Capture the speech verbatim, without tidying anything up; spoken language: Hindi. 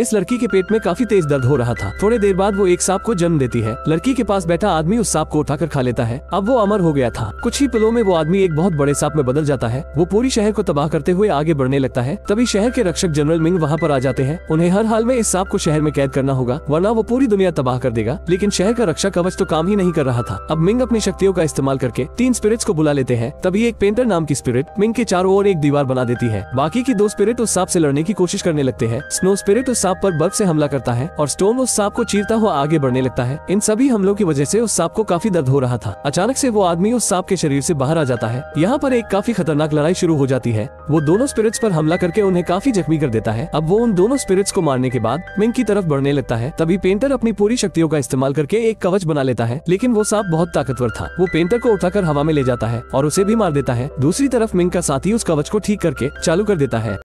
इस लड़की के पेट में काफी तेज दर्द हो रहा था। थोड़ी देर बाद वो एक सांप को जन्म देती है। लड़की के पास बैठा आदमी उस सांप को उठाकर खा लेता है। अब वो अमर हो गया था। कुछ ही पलों में वो आदमी एक बहुत बड़े सांप में बदल जाता है। वो पूरी शहर को तबाह करते हुए आगे बढ़ने लगता है। तभी शहर के रक्षक जनरल मिंग वहाँ पर आ जाते हैं। उन्हें हर हाल में इस सांप को शहर में कैद करना होगा, वरना वो पूरी दुनिया तबाह कर देगा। लेकिन शहर का रक्षा कवच तो काम ही नहीं कर रहा था। अब मिंग अपनी शक्तियों का इस्तेमाल करके तीन स्पिरिट्स को बुला लेते हैं। तभी एक पेंटर नाम की स्पिरिट मिंग के चारों ओर एक दीवार बना देती है। बाकी की दो स्पिरिट उस सांप से लड़ने की कोशिश करने लगते हैं। स्नो स्पिरिट सांप पर बर्फ से हमला करता है और स्टोन उस सांप को चीरता हुआ आगे बढ़ने लगता है। इन सभी हमलों की वजह से उस सांप को काफी दर्द हो रहा था। अचानक से वो आदमी उस सांप के शरीर से बाहर आ जाता है। यहाँ पर एक काफी खतरनाक लड़ाई शुरू हो जाती है। वो दोनों स्पिरिट्स पर हमला करके उन्हें काफी जख्मी कर देता है। अब वो उन दोनों स्पिरिट्स को मारने के बाद मिंग की तरफ बढ़ने लगता है। तभी पेंटर अपनी पूरी शक्तियों का इस्तेमाल करके एक कवच बना लेता है। लेकिन वो सांप बहुत ताकतवर था। वो पेंटर को उठाकर हवा में ले जाता है और उसे भी मार देता है। दूसरी तरफ मिंग का साथी उस कवच को ठीक करके चालू कर देता है।